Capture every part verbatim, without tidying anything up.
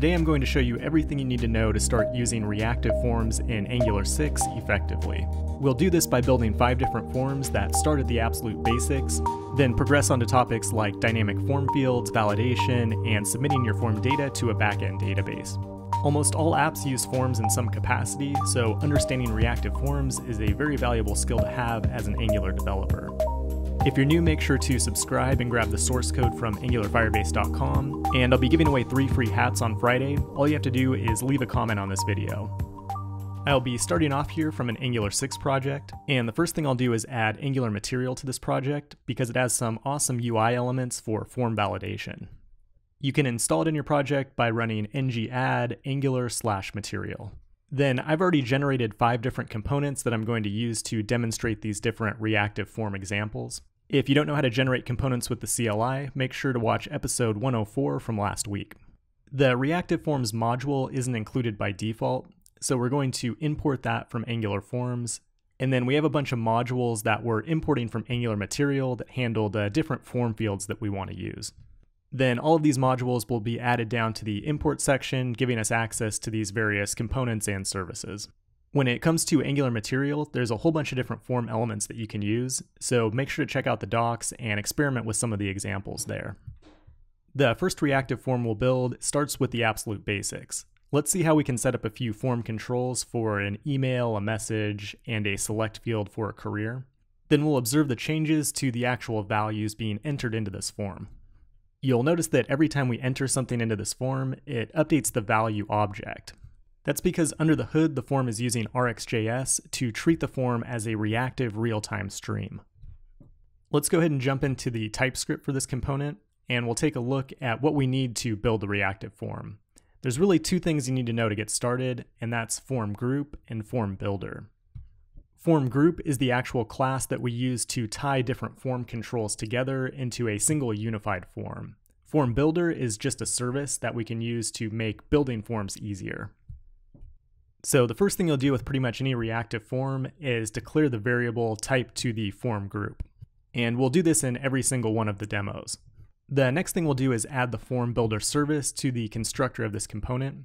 Today I'm going to show you everything you need to know to start using reactive forms in Angular six effectively. We'll do this by building five different forms that start at the absolute basics, then progress onto topics like dynamic form fields, validation, and submitting your form data to a backend database. Almost all apps use forms in some capacity, so understanding reactive forms is a very valuable skill to have as an Angular developer. If you're new, make sure to subscribe and grab the source code from angular firebase dot com, and I'll be giving away three free hats on Friday. All you have to do is leave a comment on this video. I'll be starting off here from an Angular six project, and the first thing I'll do is add Angular Material to this project because it has some awesome U I elements for form validation. You can install it in your project by running ng-add angular slash material. Then I've already generated five different components that I'm going to use to demonstrate these different reactive form examples. If you don't know how to generate components with the C L I, make sure to watch episode one oh four from last week. The reactive forms module isn't included by default, so we're going to import that from Angular Forms. And then we have a bunch of modules that we're importing from Angular Material that handle the different form fields that we want to use. Then all of these modules will be added down to the import section, giving us access to these various components and services. When it comes to Angular Material, there's a whole bunch of different form elements that you can use, so make sure to check out the docs and experiment with some of the examples there. The first reactive form we'll build starts with the absolute basics. Let's see how we can set up a few form controls for an email, a message, and a select field for a career. Then we'll observe the changes to the actual values being entered into this form. You'll notice that every time we enter something into this form, it updates the value object. That's because under the hood, the form is using R x J S to treat the form as a reactive real-time stream. Let's go ahead and jump into the TypeScript for this component, and we'll take a look at what we need to build the reactive form. There's really two things you need to know to get started, and that's FormGroup and FormBuilder. FormGroup is the actual class that we use to tie different form controls together into a single unified form. FormBuilder is just a service that we can use to make building forms easier. So the first thing you'll do with pretty much any reactive form is declare the variable type to the form group. And we'll do this in every single one of the demos. The next thing we'll do is add the FormBuilder service to the constructor of this component.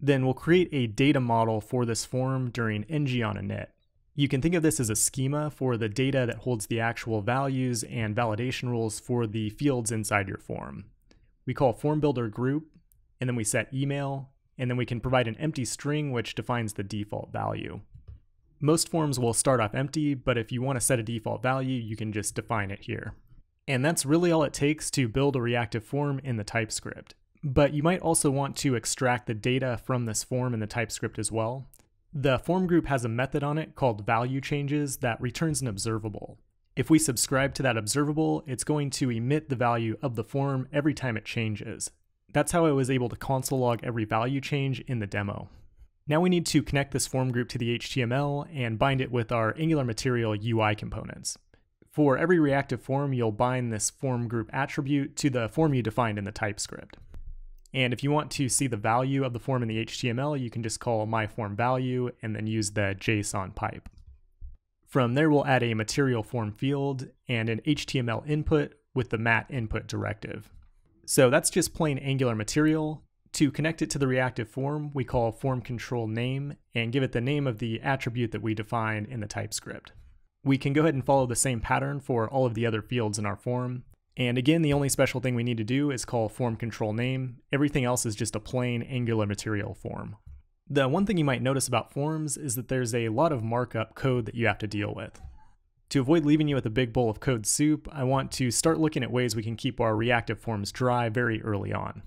Then we'll create a data model for this form during ngOnInit. You can think of this as a schema for the data that holds the actual values and validation rules for the fields inside your form. We call FormBuilder group, and then we set email, and then we can provide an empty string which defines the default value. Most forms will start off empty, but if you want to set a default value, you can just define it here. And that's really all it takes to build a reactive form in the TypeScript. But you might also want to extract the data from this form in the TypeScript as well. The form group has a method on it called valueChanges that returns an observable. If we subscribe to that observable, it's going to emit the value of the form every time it changes. That's how I was able to console log every value change in the demo. Now we need to connect this form group to the H T M L and bind it with our Angular Material U I components. For every reactive form, you'll bind this form group attribute to the form you defined in the TypeScript. And if you want to see the value of the form in the H T M L, you can just call myFormValue and then use the JSON pipe. From there, we'll add a material form field and an H T M L input with the matInput directive. So that's just plain Angular Material. To connect it to the reactive form, we call formControlName and give it the name of the attribute that we define in the TypeScript. We can go ahead and follow the same pattern for all of the other fields in our form. And again, the only special thing we need to do is call formControlName. Everything else is just a plain Angular Material form. The one thing you might notice about forms is that there's a lot of markup code that you have to deal with. To avoid leaving you with a big bowl of code soup, I want to start looking at ways we can keep our reactive forms dry very early on.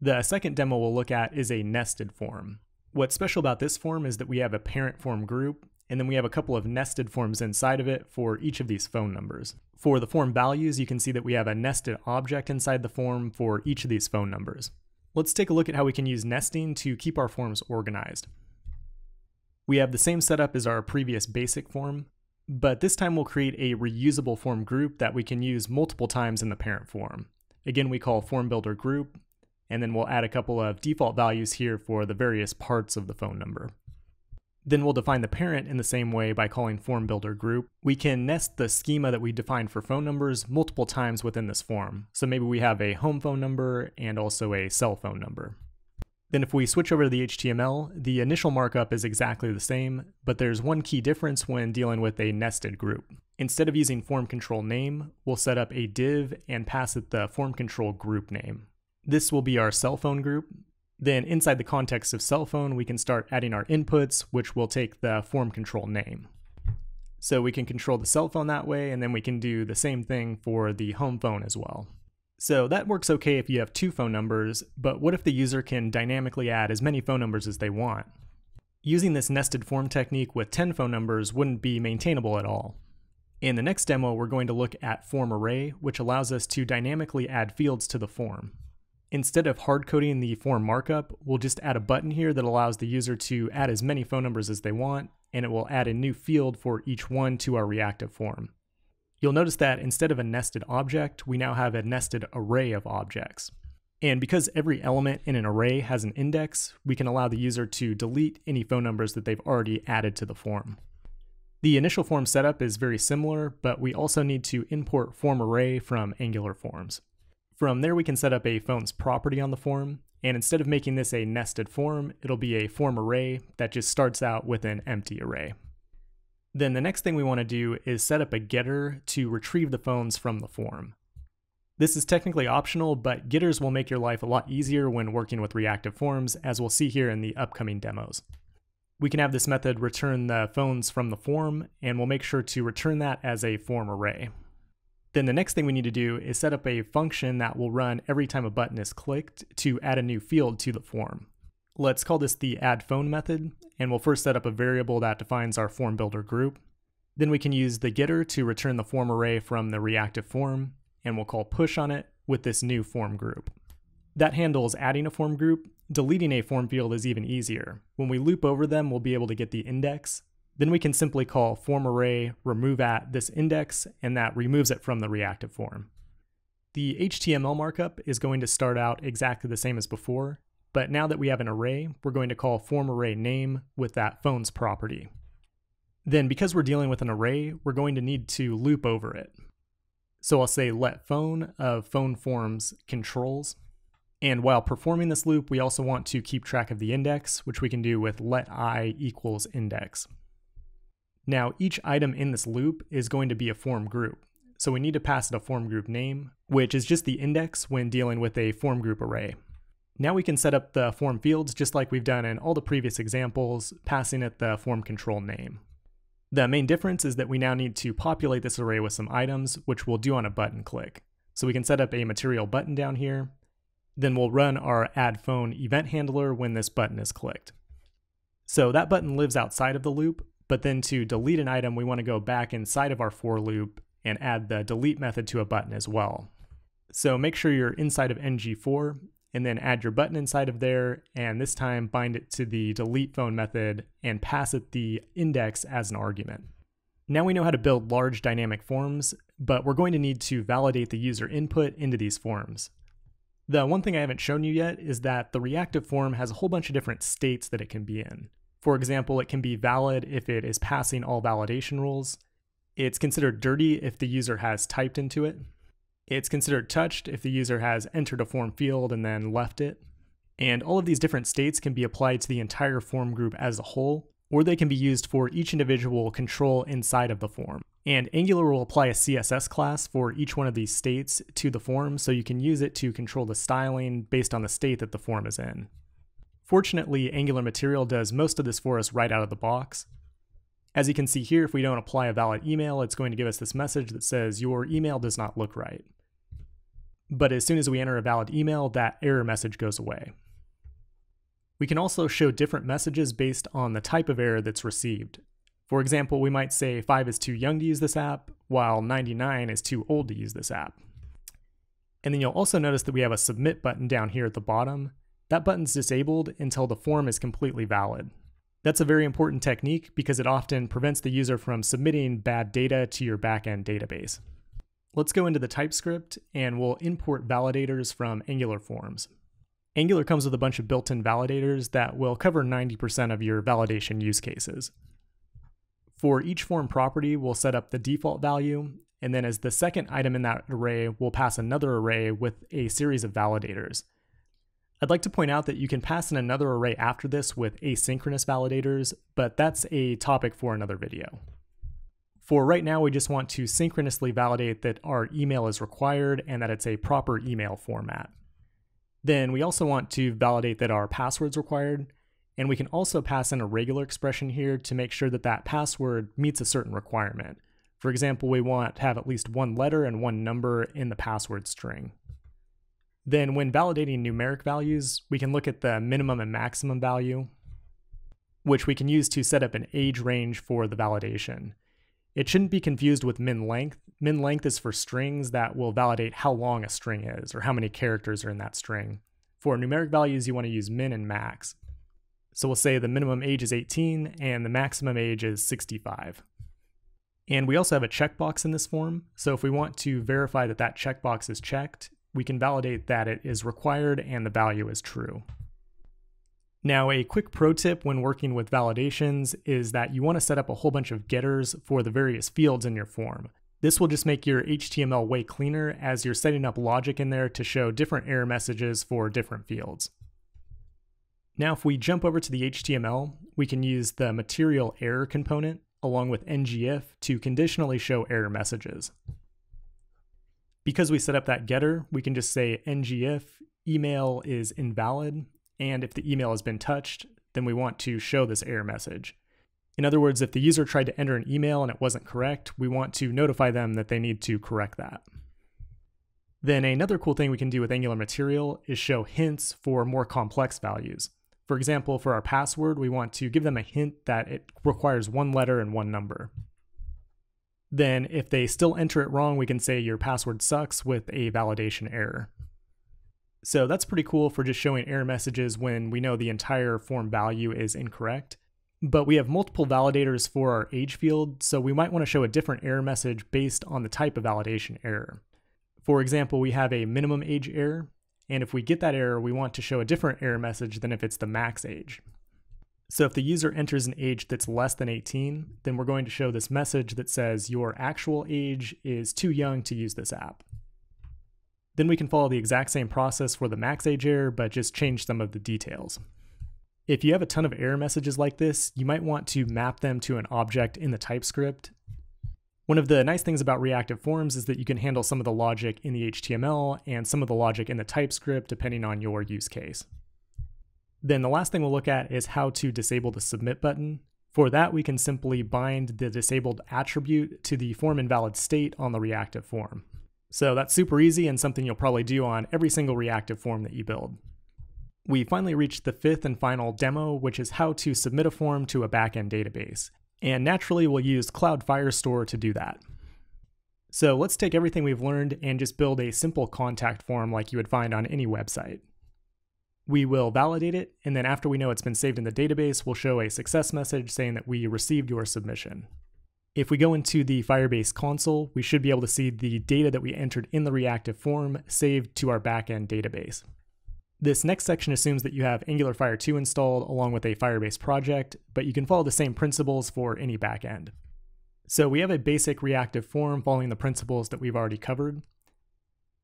The second demo we'll look at is a nested form. What's special about this form is that we have a parent form group, and then we have a couple of nested forms inside of it for each of these phone numbers. For the form values, you can see that we have a nested object inside the form for each of these phone numbers. Let's take a look at how we can use nesting to keep our forms organized. We have the same setup as our previous basic form, but this time we'll create a reusable form group that we can use multiple times in the parent form. Again, we call FormBuilder group, and then we'll add a couple of default values here for the various parts of the phone number. Then we'll define the parent in the same way by calling FormBuilder group. We can nest the schema that we defined for phone numbers multiple times within this form. So maybe we have a home phone number and also a cell phone number. Then if we switch over to the H T M L, the initial markup is exactly the same, but there's one key difference when dealing with a nested group. Instead of using formControlName, we'll set up a div and pass it the formControlGroupName. This will be our cell phone group. Then inside the context of cell phone, we can start adding our inputs, which will take the formControlName. So we can control the cell phone that way, and then we can do the same thing for the home phone as well. So that works okay if you have two phone numbers, but what if the user can dynamically add as many phone numbers as they want? Using this nested form technique with ten phone numbers wouldn't be maintainable at all. In the next demo, we're going to look at FormArray, which allows us to dynamically add fields to the form. Instead of hard coding the form markup, we'll just add a button here that allows the user to add as many phone numbers as they want, and it will add a new field for each one to our reactive form. You'll notice that instead of a nested object, we now have a nested array of objects. And because every element in an array has an index, we can allow the user to delete any phone numbers that they've already added to the form. The initial form setup is very similar, but we also need to import FormArray from Angular Forms. From there, we can set up a phone's property on the form, and instead of making this a nested form, it'll be a FormArray that just starts out with an empty array. Then the next thing we want to do is set up a getter to retrieve the phones from the form. This is technically optional, but getters will make your life a lot easier when working with reactive forms, as we'll see here in the upcoming demos. We can have this method return the phones from the form, and we'll make sure to return that as a form array. Then the next thing we need to do is set up a function that will run every time a button is clicked to add a new field to the form. Let's call this the addPhone method, and we'll first set up a variable that defines our FormBuilder group. Then we can use the getter to return the form array from the reactive form, and we'll call push on it with this new form group. That handles adding a form group. Deleting a form field is even easier. When we loop over them, we'll be able to get the index. Then we can simply call formArray remove at this index, and that removes it from the reactive form. The H T M L markup is going to start out exactly the same as before, but now that we have an array, we're going to call FormArrayName with that phone's property. Then because we're dealing with an array, we're going to need to loop over it. So I'll say let phone of phone forms controls. And while performing this loop, we also want to keep track of the index, which we can do with let I equals index. Now each item in this loop is going to be a form group. So we need to pass it a form group name, which is just the index when dealing with a form group array. Now we can set up the form fields just like we've done in all the previous examples, passing it the form control name. The main difference is that we now need to populate this array with some items, which we'll do on a button click. So we can set up a material button down here, then we'll run our add phone event handler when this button is clicked. So that button lives outside of the loop, but then to delete an item, we want to go back inside of our for loop and add the delete method to a button as well. So make sure you're inside of N G for, and then add your button inside of there, and this time bind it to the delete phone method and pass it the index as an argument. Now we know how to build large dynamic forms, but we're going to need to validate the user input into these forms. The one thing I haven't shown you yet is that the reactive form has a whole bunch of different states that it can be in. For example, it can be valid if it is passing all validation rules. It's considered dirty if the user has typed into it. It's considered touched if the user has entered a form field and then left it. And all of these different states can be applied to the entire form group as a whole, or they can be used for each individual control inside of the form. And Angular will apply a C S S class for each one of these states to the form, so you can use it to control the styling based on the state that the form is in. Fortunately, Angular Material does most of this for us right out of the box. As you can see here, if we don't apply a valid email, it's going to give us this message that says your email does not look right. But as soon as we enter a valid email, that error message goes away. We can also show different messages based on the type of error that's received. For example, we might say five is too young to use this app, while ninety-nine is too old to use this app. And then you'll also notice that we have a submit button down here at the bottom. That button's disabled until the form is completely valid. That's a very important technique because it often prevents the user from submitting bad data to your backend database. Let's go into the TypeScript and we'll import validators from Angular Forms. Angular comes with a bunch of built-in validators that will cover ninety percent of your validation use cases. For each form property, we'll set up the default value, and then as the second item in that array, we'll pass another array with a series of validators. I'd like to point out that you can pass in another array after this with asynchronous validators, but that's a topic for another video. For right now, we just want to synchronously validate that our email is required and that it's a proper email format. Then we also want to validate that our password's required, and we can also pass in a regular expression here to make sure that that password meets a certain requirement. For example, we want to have at least one letter and one number in the password string. Then when validating numeric values, we can look at the minimum and maximum value, which we can use to set up an age range for the validation. It shouldn't be confused with min length. Min length is for strings that will validate how long a string is or how many characters are in that string. For numeric values, you want to use min and max. So we'll say the minimum age is eighteen and the maximum age is sixty-five. And we also have a checkbox in this form. So if we want to verify that that checkbox is checked, we can validate that it is required and the value is true. Now, a quick pro tip when working with validations is that you want to set up a whole bunch of getters for the various fields in your form. This will just make your H T M L way cleaner as you're setting up logic in there to show different error messages for different fields. Now, if we jump over to the H T M L, we can use the material error component along with ngIf to conditionally show error messages. Because we set up that getter, we can just say ngIf email is invalid, and if the email has been touched, then we want to show this error message. In other words, if the user tried to enter an email and it wasn't correct, we want to notify them that they need to correct that. Then another cool thing we can do with Angular Material is show hints for more complex values. For example, for our password, we want to give them a hint that it requires one letter and one number. Then if they still enter it wrong, we can say your password sucks with a validation error. So that's pretty cool for just showing error messages when we know the entire form value is incorrect. But we have multiple validators for our age field, so we might want to show a different error message based on the type of validation error. For example, we have a minimum age error, and if we get that error, we want to show a different error message than if it's the max age. So if the user enters an age that's less than eighteen, then we're going to show this message that says your actual age is too young to use this app. Then we can follow the exact same process for the max age error, but just change some of the details. If you have a ton of error messages like this, you might want to map them to an object in the TypeScript. One of the nice things about Reactive Forms is that you can handle some of the logic in the H T M L and some of the logic in the TypeScript depending on your use case. Then the last thing we'll look at is how to disable the submit button. For that, we can simply bind the disabled attribute to the form invalid state on the reactive form. So that's super easy and something you'll probably do on every single reactive form that you build. We finally reached the fifth and final demo, which is how to submit a form to a backend database. And naturally, we'll use Cloud Firestore to do that. So let's take everything we've learned and just build a simple contact form like you would find on any website. We will validate it, and then after we know it's been saved in the database, we'll show a success message saying that we received your submission. If we go into the Firebase console, we should be able to see the data that we entered in the reactive form saved to our backend database. This next section assumes that you have AngularFire two installed along with a Firebase project, but you can follow the same principles for any backend. So we have a basic reactive form following the principles that we've already covered.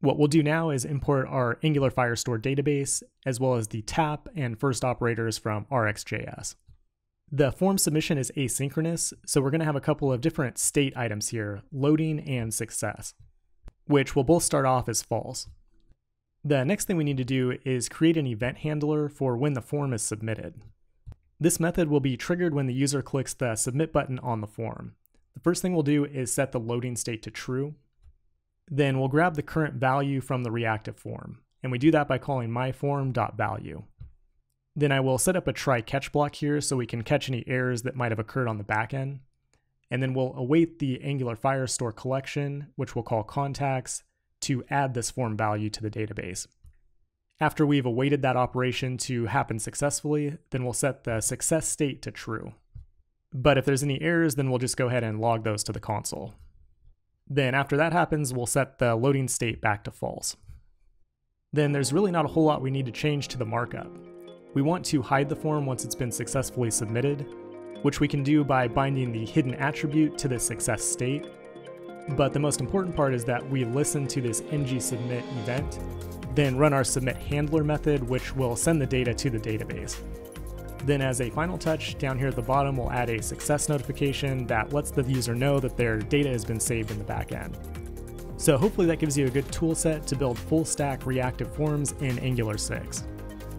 What we'll do now is import our Angular Firestore database, as well as the tap and first operators from RxJS. The form submission is asynchronous, so we're going to have a couple of different state items here, loading and success, which will both start off as false. The next thing we need to do is create an event handler for when the form is submitted. This method will be triggered when the user clicks the submit button on the form. The first thing we'll do is set the loading state to true. Then we'll grab the current value from the reactive form, and we do that by calling myForm.value. Then I will set up a try-catch block here so we can catch any errors that might have occurred on the back end. And then we'll await the Angular Firestore collection, which we'll call contacts, to add this form value to the database. After we've awaited that operation to happen successfully, then we'll set the success state to true. But if there's any errors, then we'll just go ahead and log those to the console. Then after that happens, we'll set the loading state back to false. Then there's really not a whole lot we need to change to the markup. We want to hide the form once it's been successfully submitted, which we can do by binding the hidden attribute to the success state. But the most important part is that we listen to this ngSubmit event, then run our submit handler method, which will send the data to the database. Then as a final touch, down here at the bottom, we'll add a success notification that lets the user know that their data has been saved in the backend. So hopefully that gives you a good tool set to build full stack reactive forms in Angular six.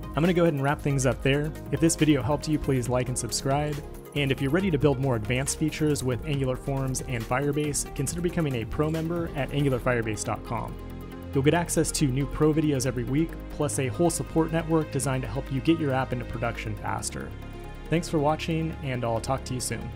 I'm going to go ahead and wrap things up there. If this video helped you, please like and subscribe. And if you're ready to build more advanced features with Angular Forms and Firebase, consider becoming a Pro member at angular firebase dot com. You'll get access to new Pro videos every week, plus a whole support network designed to help you get your app into production faster. Thanks for watching, and I'll talk to you soon.